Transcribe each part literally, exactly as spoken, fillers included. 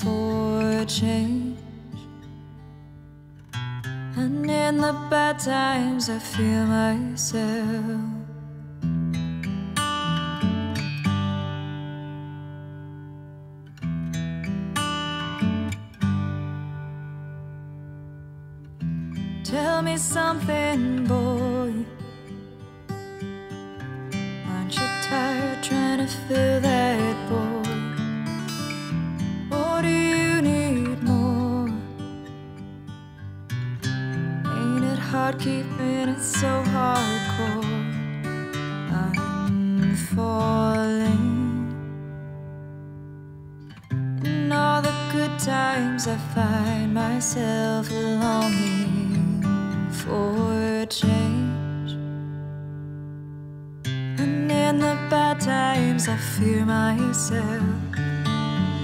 for change, and in the bad times I feel myself. Tell me something, boy. Aren't you tired trying to fill that void? Or do you need more? Ain't it hard keeping it so hardcore? I'm falling. In all the good times I find myself longing for change, and in the bad times I fear myself.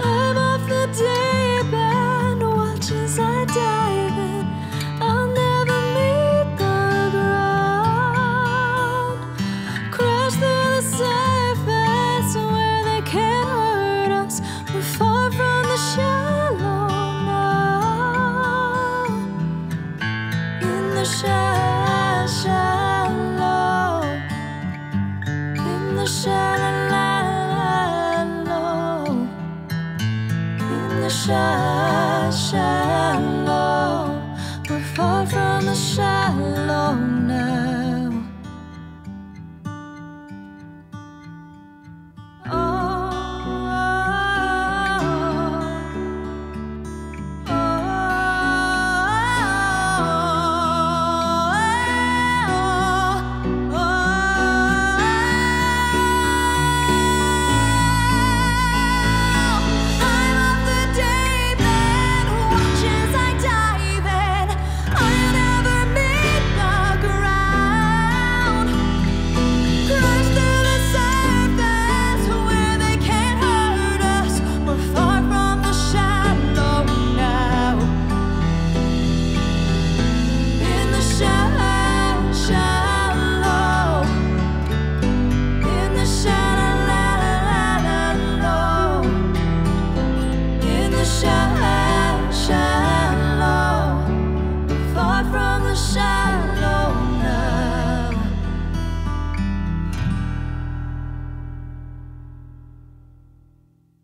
I'm off the deep end, watch as I dive in. I'll never meet the ground, crash through the surface where they can't hurt us. We're far from the shallow now. In the shallow, shallow, in the shallow, in the shallow, we're far from the shallow now.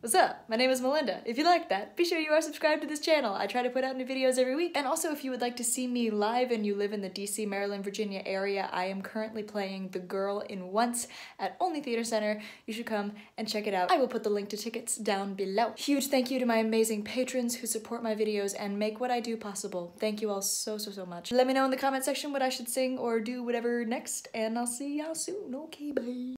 What's up? My name is Malinda. If you like that, be sure you are subscribed to this channel. I try to put out new videos every week. And also, if you would like to see me live and you live in the D C, Maryland, Virginia area, I am currently playing The Girl in Once at Only Theater Center. You should come and check it out. I will put the link to tickets down below. Huge thank you to my amazing patrons who support my videos and make what I do possible. Thank you all so, so, so much. Let me know in the comment section what I should sing or do whatever next, and I'll see y'all soon. Okay, bye.